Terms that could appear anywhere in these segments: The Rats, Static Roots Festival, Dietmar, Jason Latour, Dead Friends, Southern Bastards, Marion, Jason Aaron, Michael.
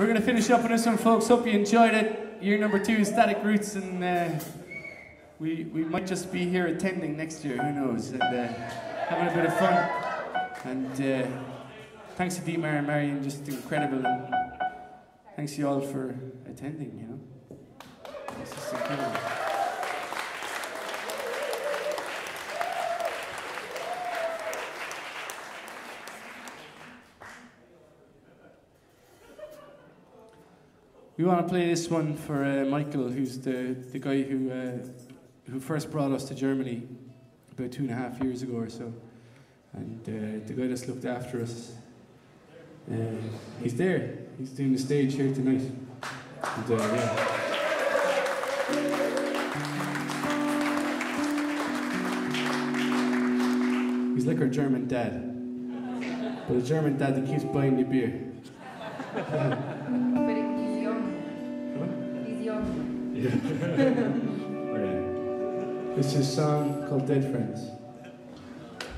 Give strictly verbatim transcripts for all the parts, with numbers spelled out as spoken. We're going to finish up with this one, folks. Hope you enjoyed it. Year number two is Static Roots, and uh, we, we might just be here attending next year. Who knows? And uh, having a bit of fun. And uh, thanks to Dietmar and Marion, just incredible. And thanks you all for attending, you know. This is incredible. We want to play this one for uh, Michael, who's the, the guy who, uh, who first brought us to Germany about two and a half years ago or so. And uh, the guy that's looked after us, uh, he's there. He's doing the stage here tonight. And, uh, yeah. He's like our German dad. But a German dad that keeps buying you beer. Um, Yeah. Right. This is a song called Dead Friends.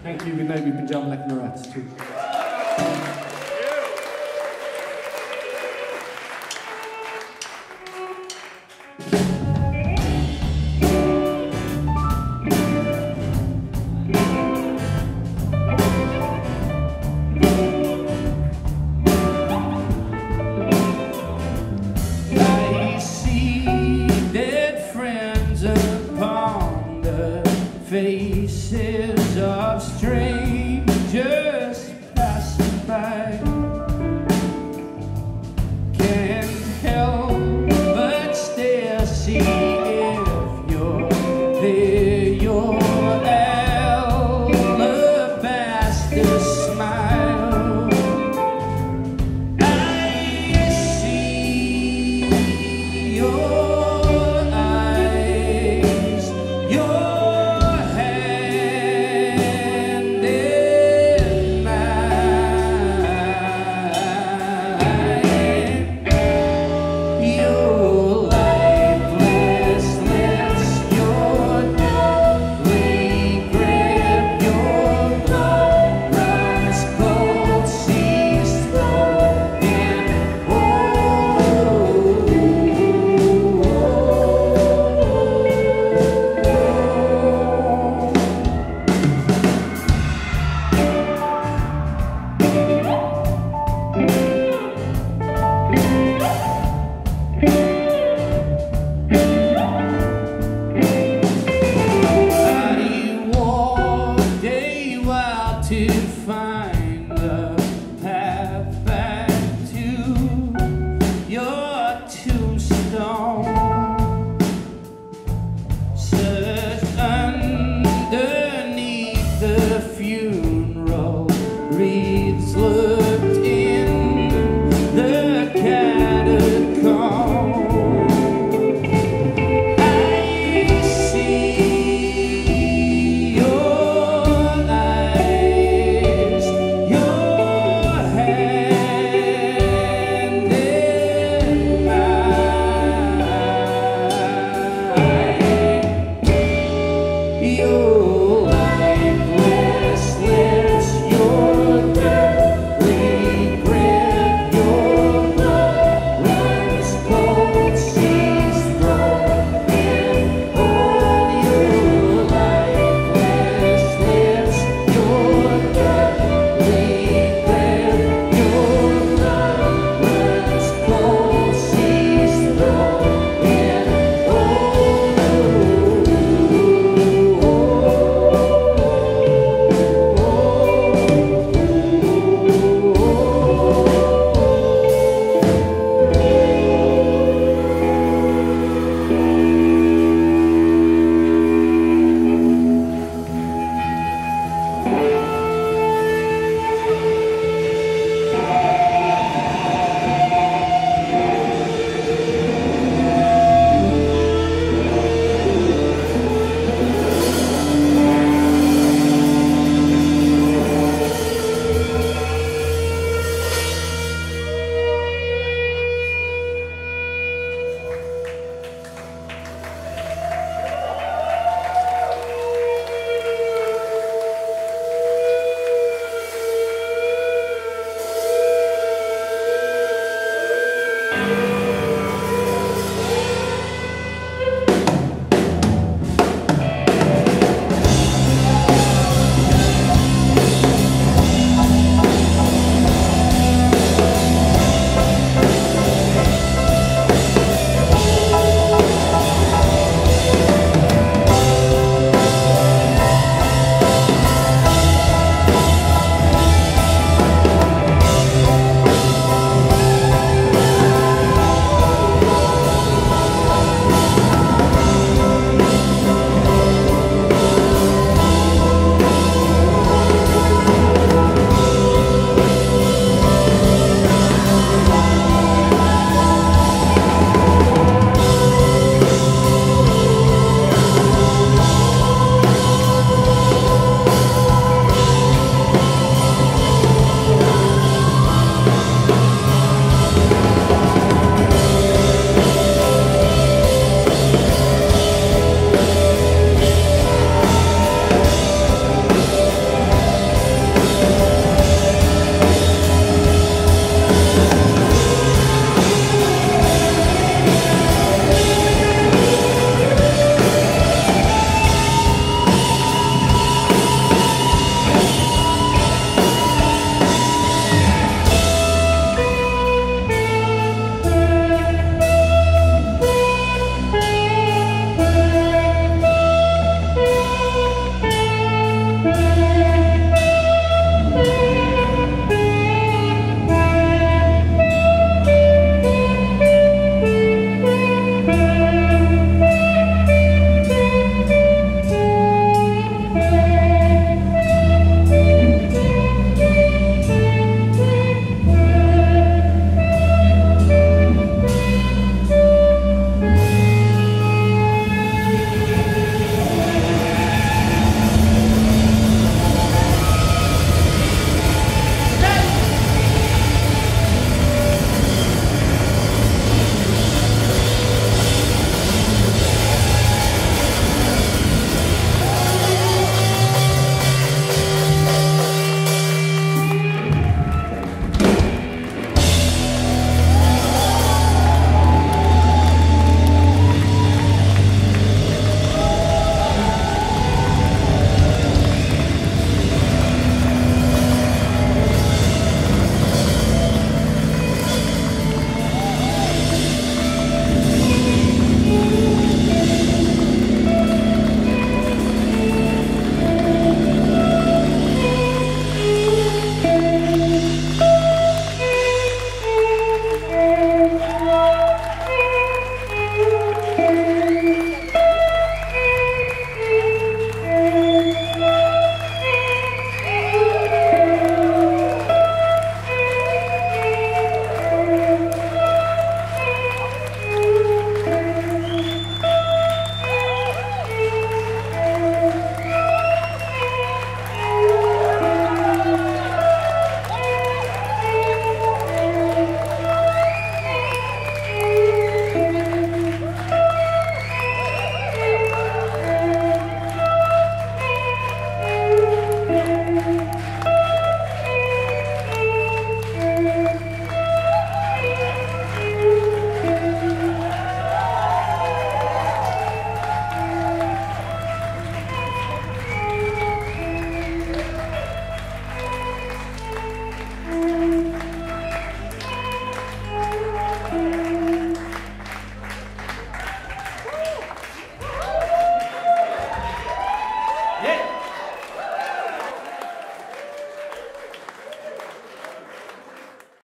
Thank you, good night, we've been jamming like The Rats too. Faces of strangers passing by, can't help but still see if you're there, your alabaster smile. I see your we